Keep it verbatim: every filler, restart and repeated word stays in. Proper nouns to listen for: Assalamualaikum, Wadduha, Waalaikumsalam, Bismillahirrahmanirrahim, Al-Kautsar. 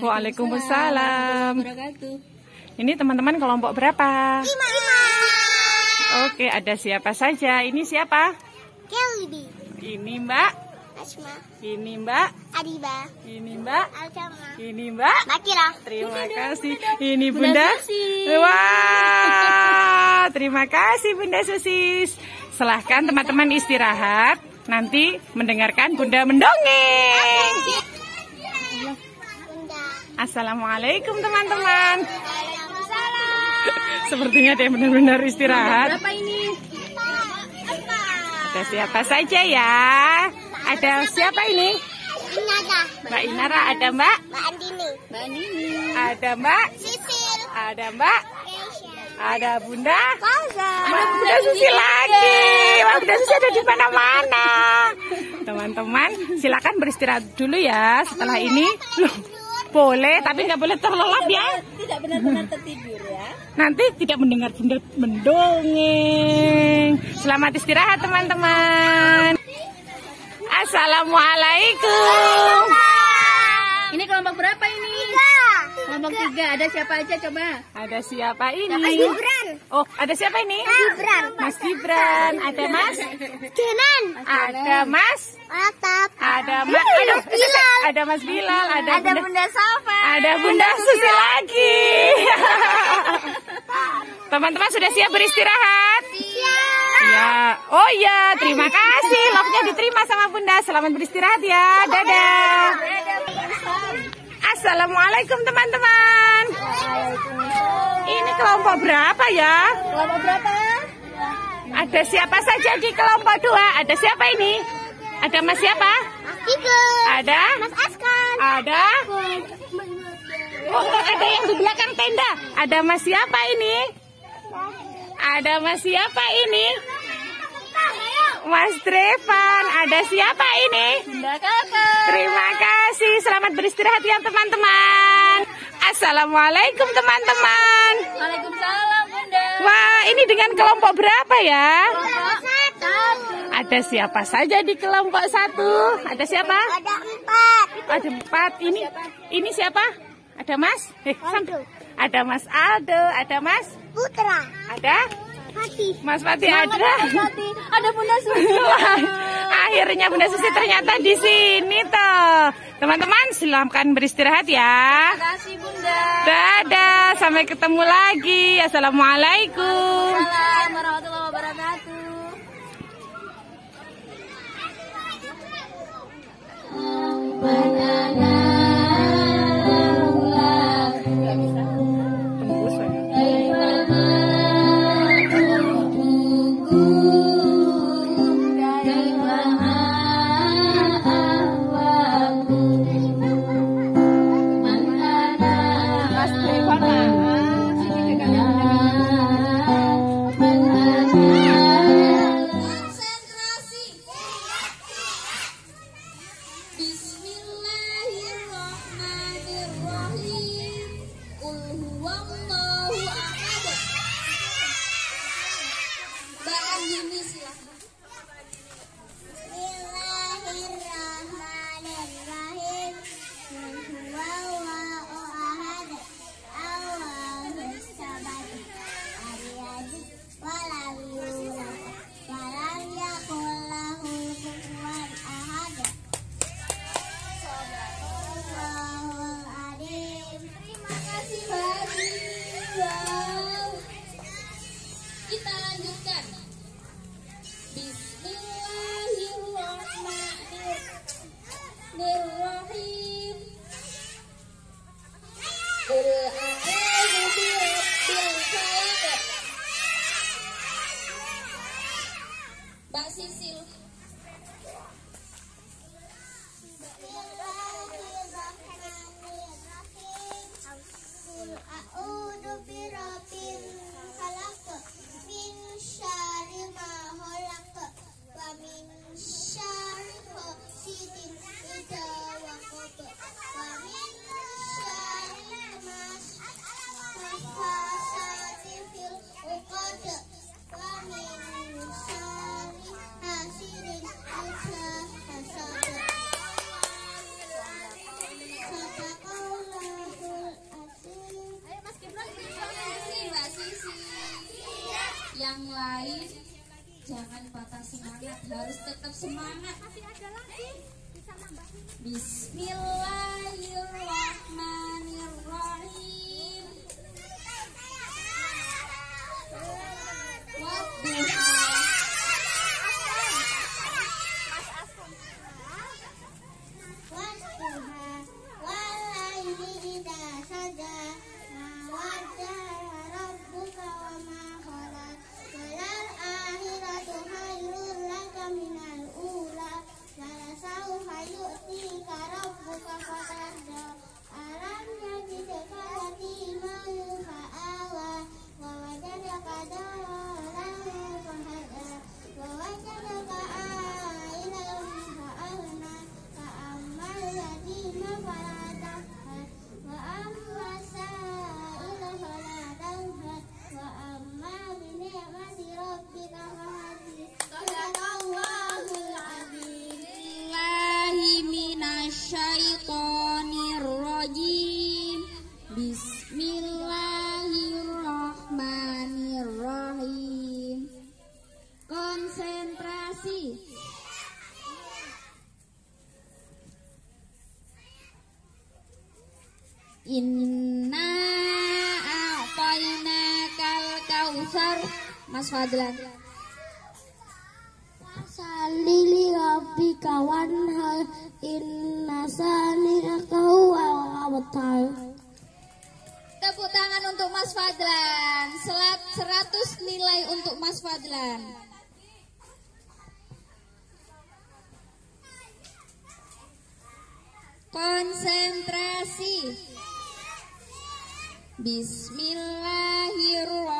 Waalaikumsalam. Ini teman-teman kelompok berapa? Lima. Oke, ada siapa saja? Ini siapa? Kelly. Ini Mbak Asma. Ini Mbak Adiba. Ini Mbak Alcama. Ini Mbak Makira. Terima kasih. Ini Bunda. Wah, terima kasih Bunda Susis. Silahkan teman-teman istirahat. Nanti mendengarkan Bunda mendongeng. Assalamualaikum teman-teman. Sepertinya dia benar-benar istirahat. Berapa ini? Ada siapa saja ya? Ada siapa ini? Inara. Mbak Inara, ada Mbak? Mbak Andini. Mbak Andini. Ada Mbak Sisil. Ada Mbak Keisha. Ada Bunda. Pausa. Ada Bunda Susi lagi. Wah, Bunda Susi ada di mana-mana. Teman-teman, silakan beristirahat dulu ya. Setelah ini, loh, boleh, tapi nggak boleh terlelap ya. Tidak benar-benar tertidur ya. Nanti tidak mendengar Bunda mendongeng. Selamat istirahat teman-teman. Assalamualaikum. Ini kelompok berapa ini? Tiga. Kelompok tiga. Ada siapa aja coba? Ada siapa ini? Mas Gibran. Oh, ada siapa ini? Mas Gibran. Mas Gibran. Ada Mas Jenan. Ada Mas Atap. Ada Mas Bilal. Ada Mas Bilal. Ada Bunda, Bunda Safa. Ada Bunda Susi lagi. Teman-teman sudah siap beristirahat? Siap. Ya. Oh ya, terima kasih. Love-nya diterima sama Bunda. Selamat beristirahat ya. Dadah. Assalamualaikum teman-teman. Ini kelompok berapa ya? Kelompok berapa? Ada siapa saja di kelompok dua? Ada siapa ini? Ada Mas siapa? Mas Kiko. Ada? Mas Askan. Ada? Oh, ada yang di belakang tenda. Ada Mas siapa ini? Ada Mas siapa ini? Mas Trevan. Ada siapa ini? Bunda Kakak. Terima kasih. Selamat beristirahat ya teman-teman. Assalamualaikum teman-teman. Waalaikumsalam Bunda. Wah, ini dengan kelompok berapa ya? Kelompok satu. Ada siapa saja di kelompok satu? Ada siapa? Ada empat. Ada empat. Ini, ini siapa? Ada Mas? Eh, Aldo. Ada Mas Aldo, ada Mas Putra. Ada Pati. Mas Pati ada. Pati. Ada Bunda Susi. Akhirnya Bunda Susi ternyata di sini tuh. Teman-teman, silakan beristirahat ya. Terima kasih Bunda. Dadah, sampai ketemu lagi. Assalamualaikum. Waalaikumsalam warahmatullahi wabarakatuh. Bismillahirrahmanirrahim. Qul huwallahu ahad. Bahkan ini silakan. Bismillahirrahmanirrahim. Qul huwallahu ahad. Allahus samad. Al-Yadid wa lam yulad wa lam yakul lahu kufuwan ahad. Kita lanjutkan. Bismillahirrahmanirrahim. Qul a'udzu birabbil falaq. Mbak Sisil. Bismillahirrahmanirrahim. Qul a'udzu birabbil falaq. semangat. Masih ada lagi. Bisa nambah. Bismillahirrahmanirrahim. Wadduha. Wadduha. Walaili idza saja. Bismillahirrahmanirrahim. Konsentrasi. Inna a'tainakal kautsar. Mas Fadlan. Fasalli li rabbika wanhar. Inna shani'aka huwal abtar. Tepuk tangan untuk Mas Fadlan. seratus nilai untuk Mas Fadlan. Konsentrasi. Bismillahirrahmanirrahim.